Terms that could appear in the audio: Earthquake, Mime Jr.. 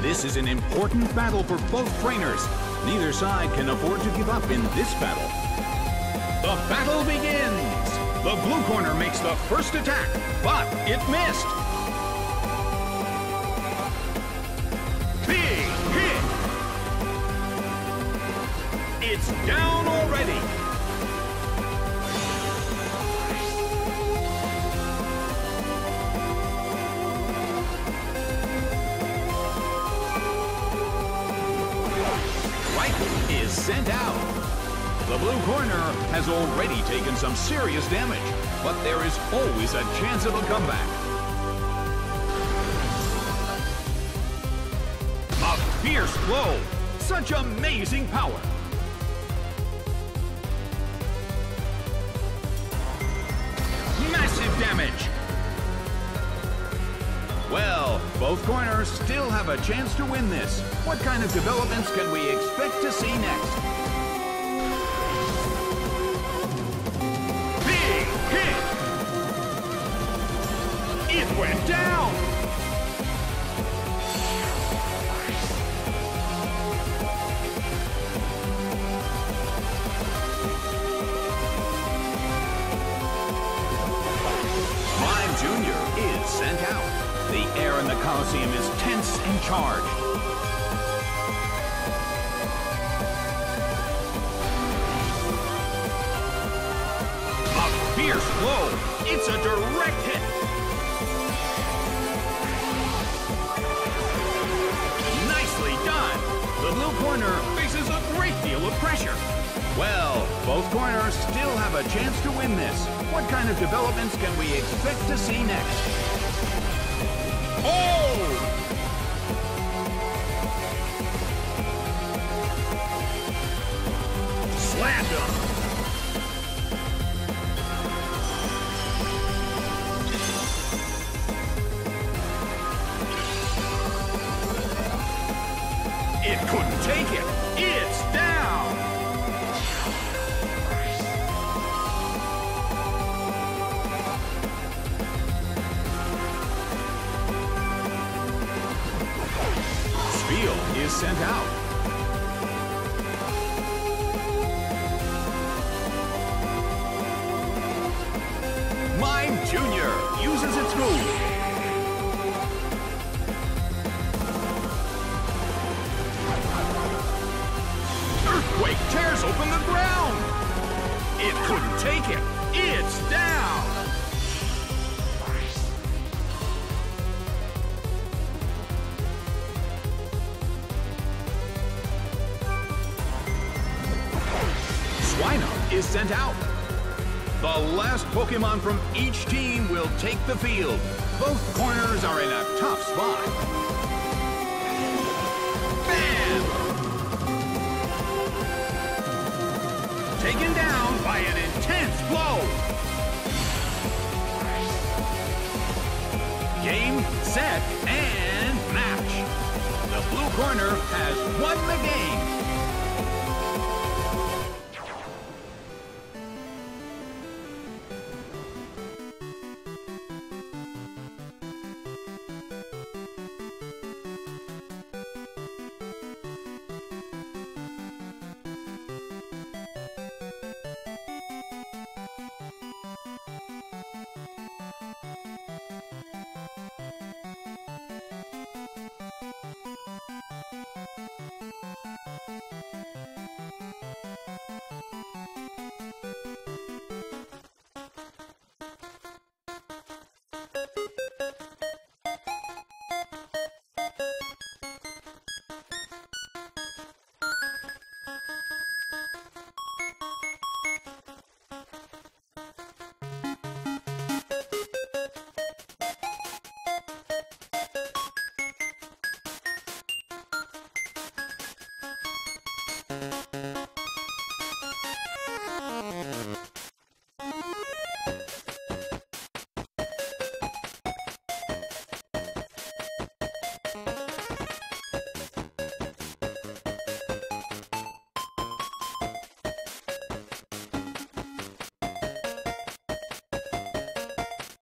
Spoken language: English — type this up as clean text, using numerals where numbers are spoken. This is an important battle for both trainers. Neither side can afford to give up in this battle. The battle begins! The blue corner makes the first attack, but it missed! Big hit! It's down already! Sent out. The blue corner has already taken some serious damage, but there is always a chance of a comeback. A fierce blow! Such amazing power! Massive damage! Well, both corners still have a chance to win this. What kind of developments can we expect to see next? Big hit! It went down! Mime Jr. is sent out. The air in the Coliseum is tense and charged. A fierce blow. It's a direct hit. Nicely done. The blue corner faces a great deal of pressure. Well, both corners still have a chance to win this. What kind of developments can we expect to see next? Oh! Slammed him! It couldn't take it! It's down! Is sent out. Mime Jr. uses its move. Earthquake tears open the ground. It couldn't take it. It's down. Is sent out. The last Pokemon from each team will take the field. Both corners are in a tough spot. Bam! Taken down by an intense blow. Game, set, and match. The blue corner has won the game.